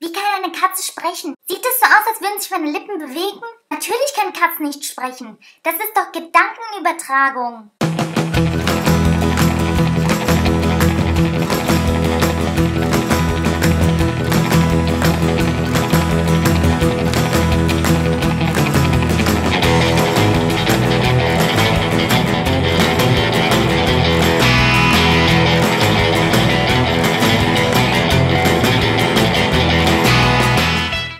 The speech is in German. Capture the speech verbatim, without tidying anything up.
Wie kann eine Katze sprechen? Sieht es so aus, als würden sich meine Lippen bewegen? Natürlich kann Katzen nicht sprechen. Das ist doch Gedankenübertragung.